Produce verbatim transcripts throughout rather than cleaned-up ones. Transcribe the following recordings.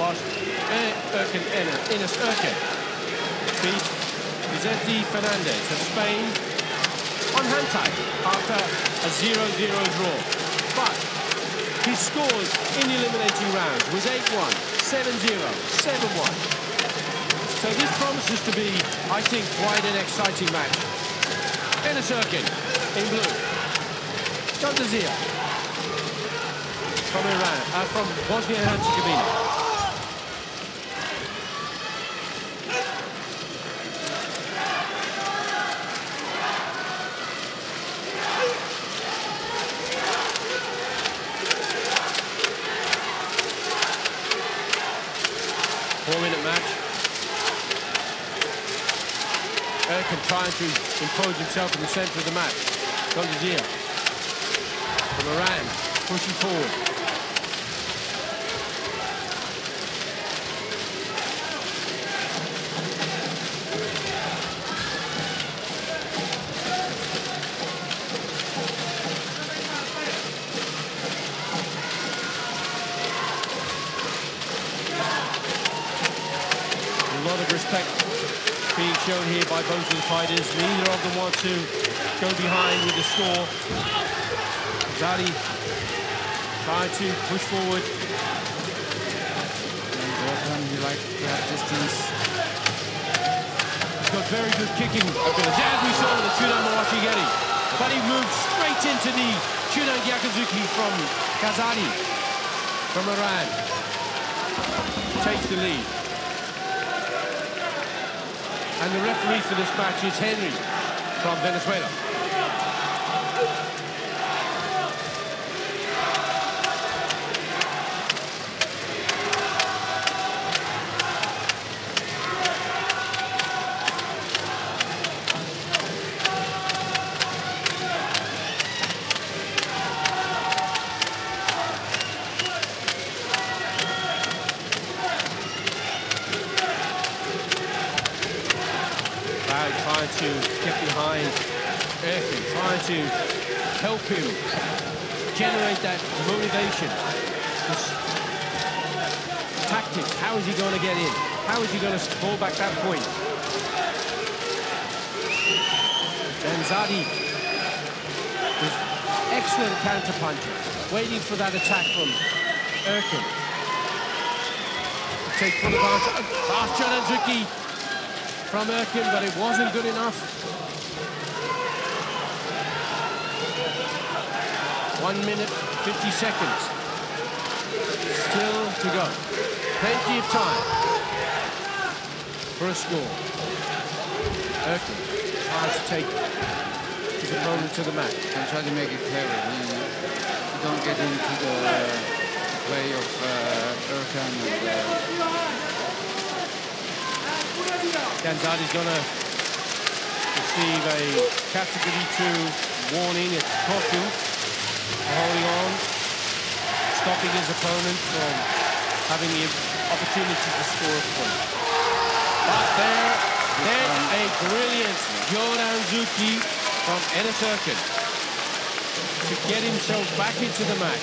Baş Erkan Ener, Enes Erkan beat Vizetti Fernandez of Spain on hand tie after a zero zero draw. But his scores in the eliminating round was eight one, seven zero, seven one. So this promises to be, I think, quite an exciting match. Enes Erkan in blue. Shodanzuki from Iran, uh, from Bosnia and Herzegovina. Four-minute match. Erkan trying to impose himself in the centre of the match. Ganjzadeh from Iran, pushing forward. A lot of respect being shown here by both of the fighters. Neither of them want to go behind with the score. Zadi trying to push forward. You like to have distance. He's got very good kicking ability, as we saw with the Chudan Mawashi Geri. But he moved straight into the Chudan Yakuzuki from Kazadi, from Iran. Takes the lead. And the referee for this match is Henry from Venezuela. Trying to get behind Erkan, trying to help him generate that motivation. This tactics, how is he going to get in? How is he going to fall back that point? Ganjzadeh with excellent counter-puncher, waiting for that attack from Erkan. Take full advantage. Fast Shodanzuki from Erkan, but it wasn't good enough. One minute, fifty seconds. Still to go. Plenty of time for a score. Erkan tries to take the moment to the match. And try to make it clearer. You, you don't get into the play of uh, Erkan. And, uh, Ganjzadeh is going to receive a category two warning. It's Koku holding on, stopping his opponent from having the opportunity to score a point. But there, then a brilliant Jordan Zuki from Enes Erkan to get himself back into the match.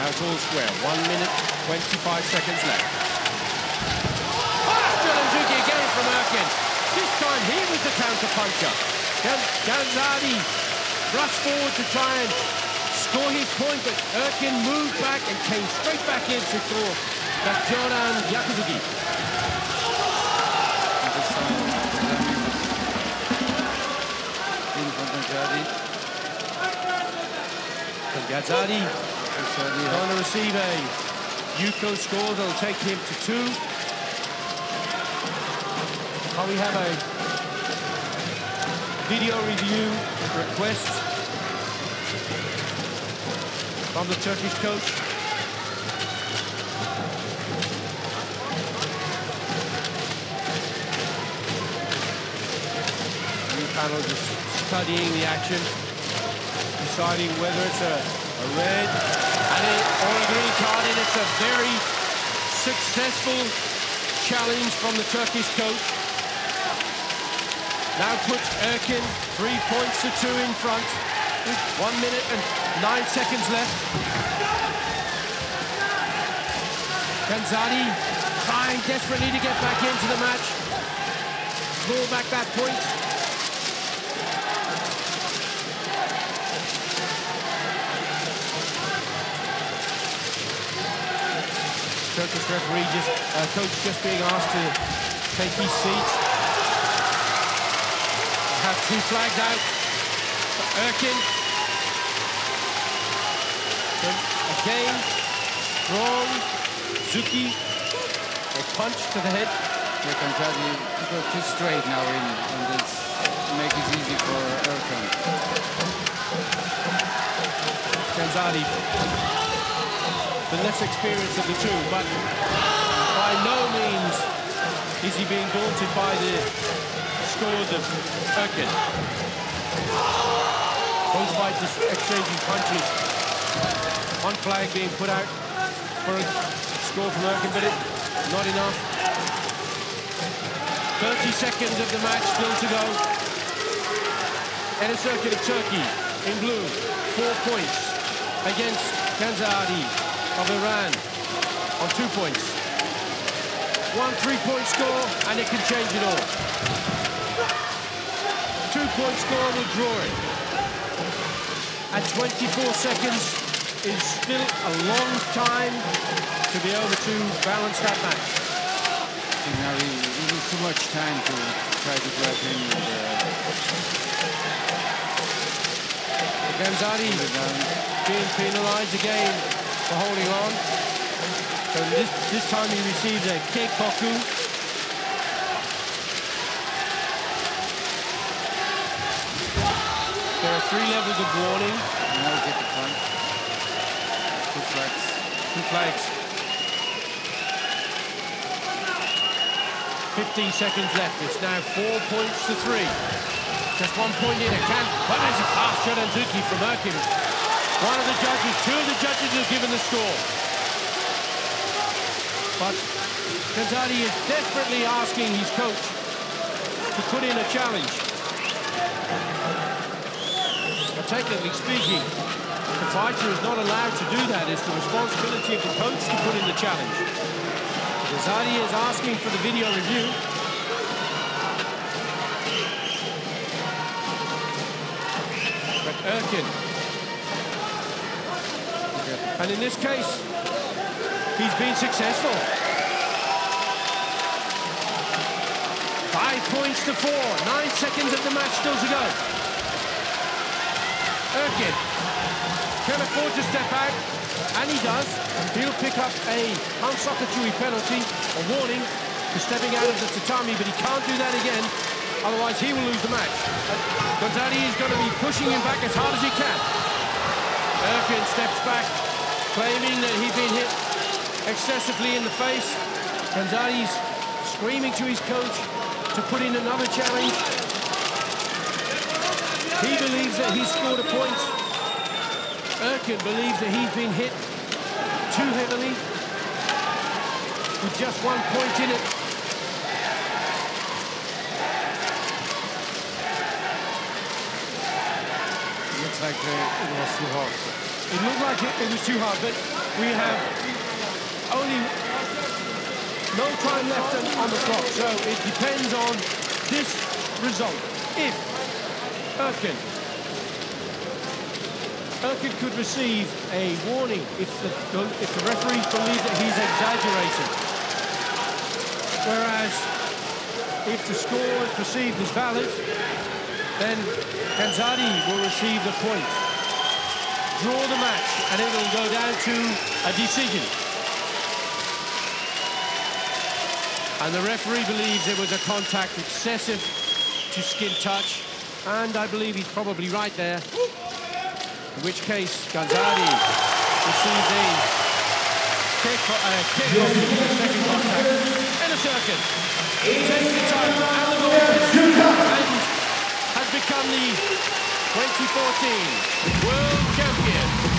Now it's all square. One minute, twenty-five seconds left. Fast Jordanzuki again from Erkan. This time he was the counter-puncher. Ganjzadeh rushed forward to try and score his point, but Erkan moved back and came straight back in to score that Jordan Yakuzuki. Ganjzadeh. Going to receive a Yuko score that'll take him to two. Oh, we have a video review request from the Turkish coach. The panel just studying the action, deciding whether it's a A red and a, or a green card, and it's a very successful challenge from the Turkish coach. Now puts Erkan three points to two in front. One minute and nine seconds left. Ganjzadeh trying desperately to get back into the match. Claw back that point. Turkish referee, just uh, coach just being asked to take his seat. Have two flags out for Erkan. Then again, strong Zuki, a punch to the head. They can tell you to go too straight now in, and it's make it easy for Erkan. Ganjzadeh, the less experienced of the two, but by no means is he being daunted by the scores of Erkan. Both fighters exchanging punches. One flag being put out for a score from Erkan, but it's not enough. thirty seconds of the match still to go. Enes Erkan of Turkey in blue, four points against Ganjzadeh of Iran on two points. One three-point score, and it can change it all. Two-point score will draw it. At twenty-four seconds, is still a long time to be able to balance that match. I think now he needs too much time to try to grab him. And, uh, Ganjzadeh being penalised again for holding on. So this, this time he receives a kick, Koku. There are three levels of warning. And now get the punch. Two flags. Two flags. fifteen seconds left. It's now four points to three. Just one point in. It can. But there's a fast Shodanzuki from Erkan. One of the judges, two of the judges have given the score. But Ganjzadeh is desperately asking his coach to put in a challenge. But technically speaking, the fighter is not allowed to do that. It's the responsibility of the coach to put in the challenge. Ganjzadeh is asking for the video review. But Erkan. And in this case, he's been successful. Five points to four. Nine seconds of the match still to go. Erkan can afford to step out, and he does. He'll pick up a Han Sokotui penalty, a warning for stepping out of the tatami, but he can't do that again, otherwise he will lose the match. Ganjzadeh is going to be pushing him back as hard as he can. Erkan steps back, claiming that he'd been hit excessively in the face. Ganjzadeh's screaming to his coach to put in another challenge. He believes that he scored a point. Erkan believes that he's been hit too heavily, with just one point in it. It looks like uh, it was too hard. It looked like it, it was too hard, but we have only no time left on the clock, so it depends on this result. If Erkan... Erkan could receive a warning if the, if the referees believe that he's exaggerating. Whereas, if the score is perceived as valid, then Ganjzadeh will receive the point. Draw the match, and it will go down to a decision. And the referee believes there was a contact excessive to skin touch, and I believe he's probably right there. In which case, Ganjzadeh receives a kick off in the second contact. Enes Erkan takes the title out of the water and has become the twenty fourteen World Champion.